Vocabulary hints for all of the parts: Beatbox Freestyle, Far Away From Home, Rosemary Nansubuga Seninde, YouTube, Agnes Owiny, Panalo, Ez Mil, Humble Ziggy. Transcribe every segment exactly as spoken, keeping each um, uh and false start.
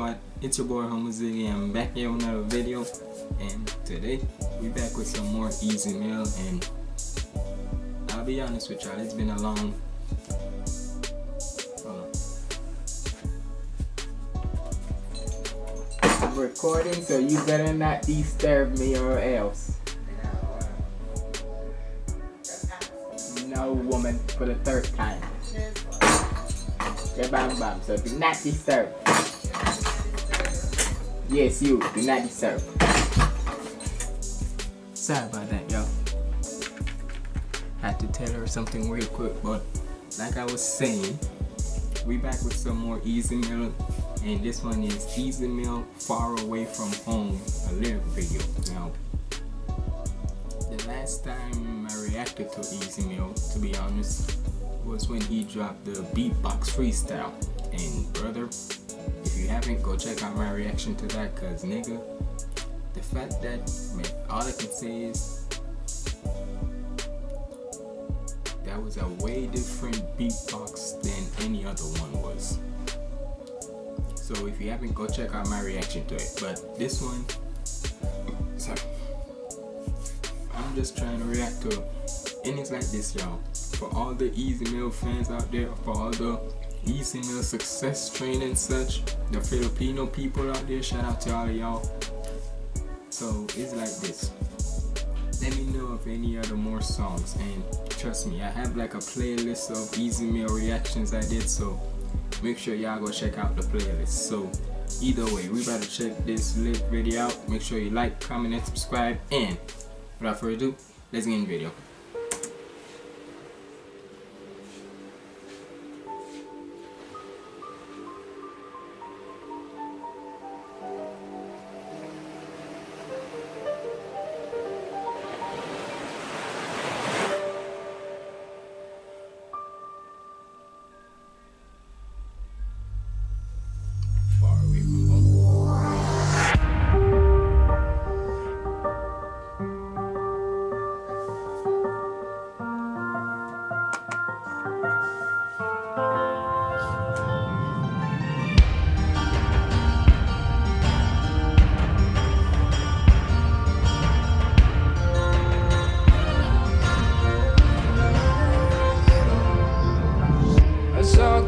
squad, it's your boy Humble Ziggy. I'm back here with another video, and today we're back with some more Ez Mil. And I'll be honest with y'all, it's been a long hold on. I'm recording, so you better not disturb me or else. No woman for the third time. Bam bam, so do not disturb. Yes, you do not disturb. Sorry about that, y'all. Had to tell her something real quick, but like I was saying, we back with some more Ez Mil, and this one is Ez Mil Far Away From Home, a lyric video. Now, the last time I reacted to Ez Mil, to be honest, was when he dropped the Beatbox Freestyle. And brother, if you haven't, go check out my reaction to that, cause nigga, the fact that, man, all I can say is that was a way different beatbox than any other one was. So if you haven't, go check out my reaction to it. But this one, sorry, I'm just trying to react to anything like this, y'all. For all the Ez Mil fans out there, for all the Ez Mil success train and such, the Filipino people out there, shout out to all of y'all. So it's like this. Let me know of any other more songs, and trust me, I have like a playlist of Ez Mil reactions I did, so make sure y'all go check out the playlist. So either way, we about to check this lit video out. Make sure you like, comment, and subscribe, and without further ado, let's get in the video.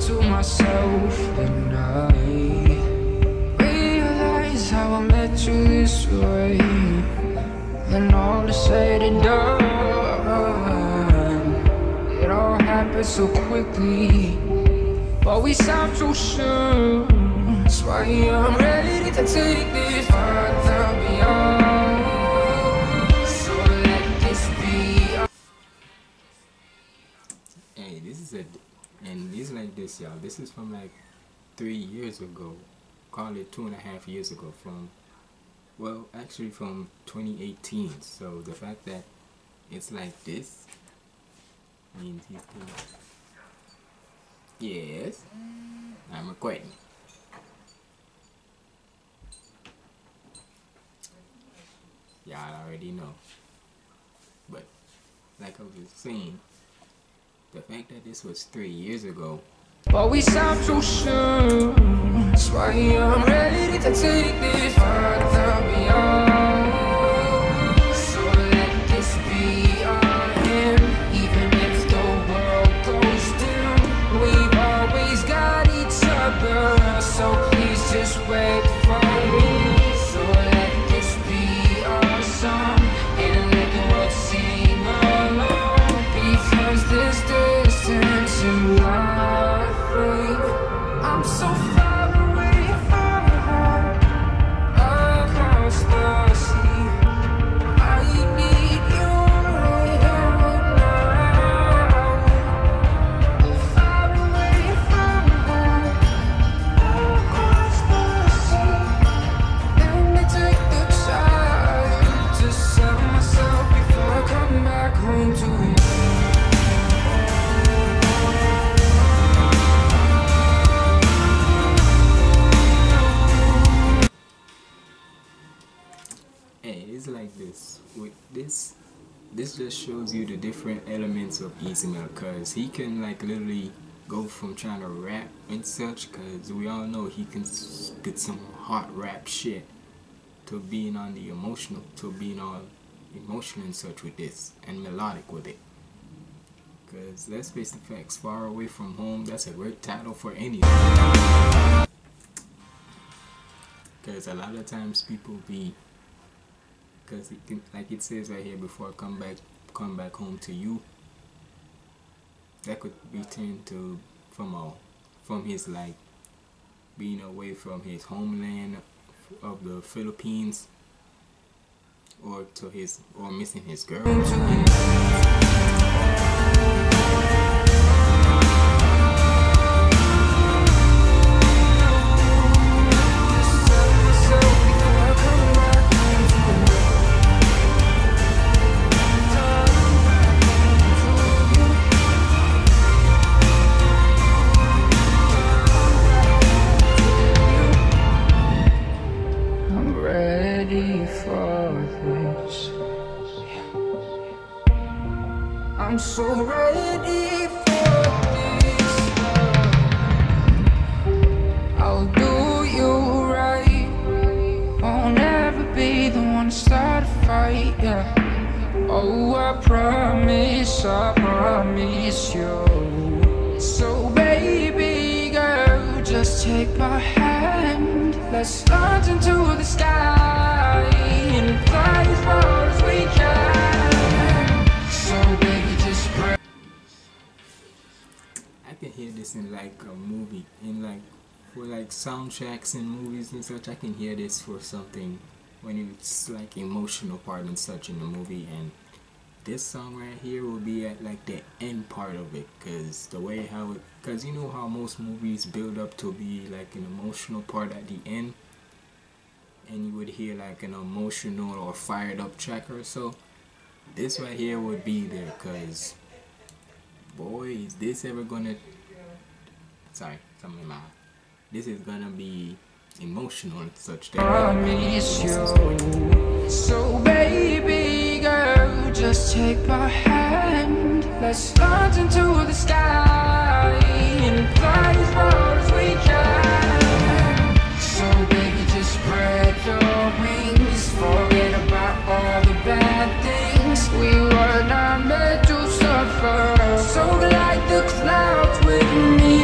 To myself, and I realize how I met you this way, and all is said and done. It all happened so quickly, but we sound so sure. That's why I'm ready to take this further beyond. So let this be. Hey, this is it. And it's like this, y'all. This is from like three years ago. Call it two and a half years ago. From, well, actually from twenty eighteen. So the fact that it's like this means he's doing it. Yes, I'm recording. Y'all already know. But like I was saying, the fact that this was three years ago. But we sound so sure. That's why I'm ready to take this further beyond. So let this be on him. Even if the world goes down, we've always got each other. So please just wait for me. So let this be our song, and let the world sing along. Because this day, I'm so far away from home, across the sea. I need you right now. Far away from home, across the sea. Let me take the time to sell myself before I come back home to you. Like this, with this, this just shows you the different elements of Ez Mil, cause he can like literally go from trying to rap and such, because we all know he can spit some hot rap shit, to being on the emotional, to being all emotional and such with this, and melodic with it. Because let's face the facts, Far Away From Home, that's a great title for anything. Because a lot of times people be, because it can, like it says right here, before I come back, come back home to you. That could be turned to from a, from his like being away from his homeland of the Philippines, or to his or missing his girl. I'm so ready for this love. I'll do you right. Won't ever be the one to start a fight, yeah. Oh, I promise, I promise you. So baby girl, just take my hand. Let's launch into the sky and fly as far as we can. So baby, I can hear this in like a movie, in like for like soundtracks and movies and such. I can hear this for something when it's like emotional part and such in the movie, and this song right here will be at like the end part of it, because the way how it, because you know how most movies build up to be like an emotional part at the end, and you would hear like an emotional or fired up track or so. This right here would be there, because boy, is this ever gonna, sorry, something in my eye. This is gonna be emotional and such. I miss you. So baby girl, just take my hand. Let's launch into the sky and fly as far as we can. So baby, just spread your wings. Forget about all the bad things. We were not meant to suffer. So like the clouds with me,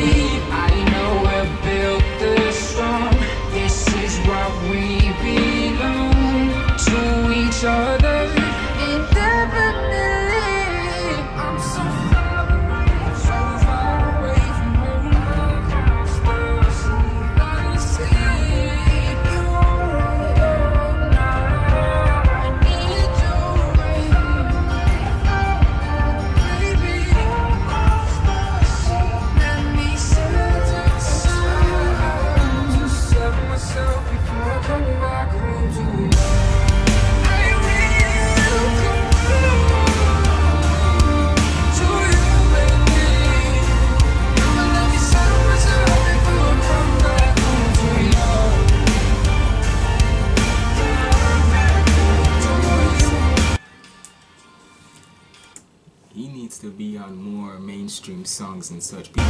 I know we're built this strong. This is what we belong to each other indefinitely. I'm so far away, so far away from home. I still see, I see you right now. I need you, baby. He needs to be on more mainstream songs and such. And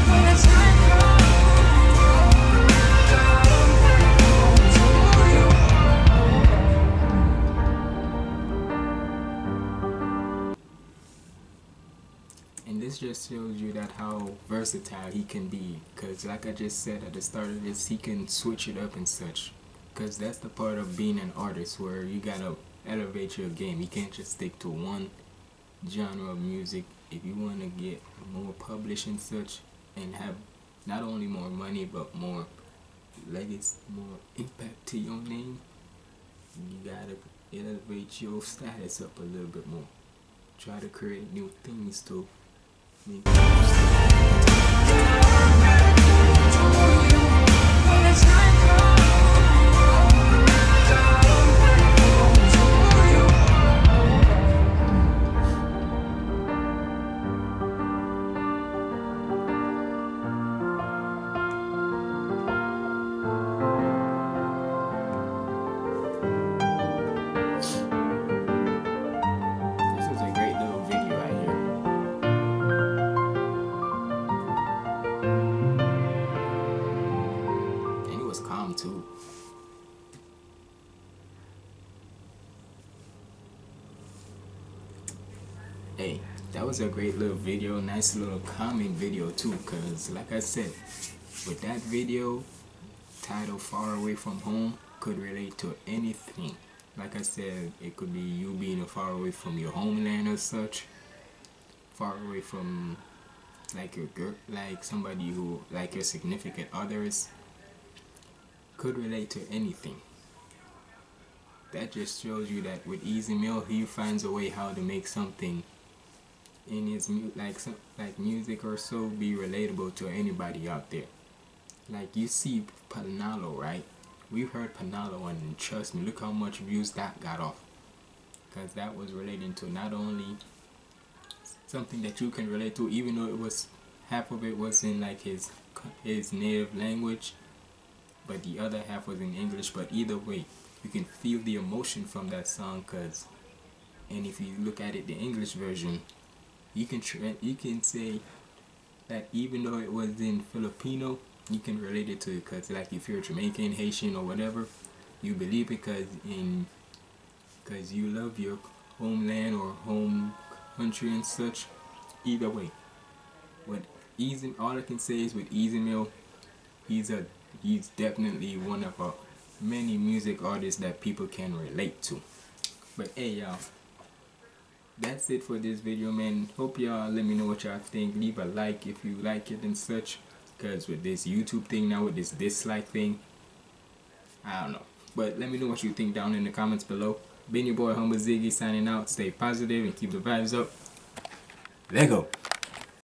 this just shows you that how versatile he can be, because like I just said at the start of this, he can switch it up and such, because that's the part of being an artist where you gotta elevate your game. You can't just stick to one genre of music. If you want to get more published and such, and have not only more money but more legacy, more impact to your name, you gotta elevate your status up a little bit more. Try to create new things to make hey, that was a great little video, nice little comment video too, cause like I said, with that video titled Far Away From Home, could relate to anything. Like I said, it could be you being far away from your homeland or such, far away from like your girl, like somebody who, like your significant others, could relate to anything. That just shows you that with Ez Mil, he finds a way how to make something in his mu like some, like music or so be relatable to anybody out there. Like you see Panalo, right? We've heard Panalo, and trust me, look how much views that got off, because that was relating to not only something that you can relate to, even though it was half of it was in like his his native language, but the other half was in English. But either way, you can feel the emotion from that song, cause, and if you look at it, the English version, you can you can say that even though it was in Filipino, you can relate it to it, cause like if you're Jamaican, Haitian, or whatever, you believe it, cause in, cause you love your homeland or home country and such. Either way, with Ez, all I can say is with Ez Mil, he's a he's definitely one of our many music artists that people can relate to. But hey y'all, that's it for this video, man. Hope y'all let me know what y'all think. Leave a like if you like it and such, because with this YouTube thing now, with this dislike thing, I don't know, but let me know what you think down in the comments below. Been your boy Humble Ziggy signing out. Stay positive and keep the vibes up. Lego.